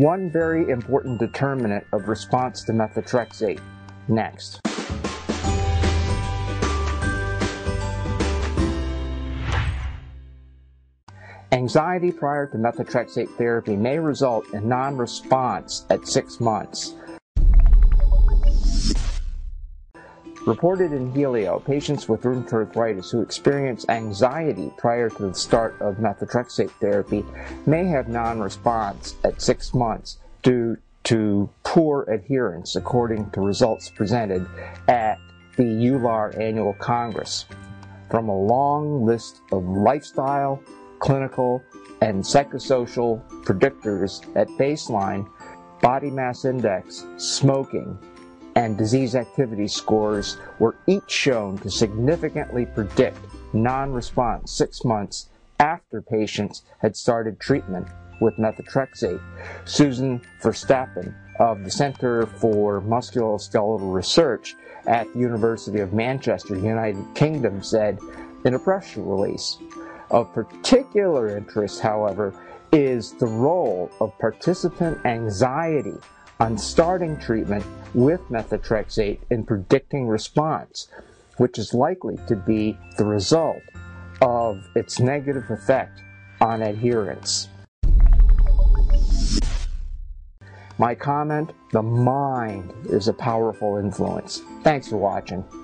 One very important determinant of response to methotrexate. Next. Anxiety prior to methotrexate therapy may result in non-response at 6 months. Reported in Healio, patients with rheumatoid arthritis who experience anxiety prior to the start of methotrexate therapy may have non-response at 6 months due to poor adherence, according to results presented at the EULAR Annual Congress, from a long list of lifestyle, clinical, and psychosocial predictors at baseline, body mass index, smoking, and disease activity scores were each shown to significantly predict non-response 6 months after patients had started treatment with methotrexate. Suzan Verstappen of the Centre for Musculoskeletal Research at the University of Manchester, United Kingdom, said in a press release, "Of particular interest, however, is the role of participant anxiety on starting treatment with methotrexate in predicting response, which is likely to be the result of its negative effect on adherence." My comment: the mind is a powerful influence. Thanks for watching.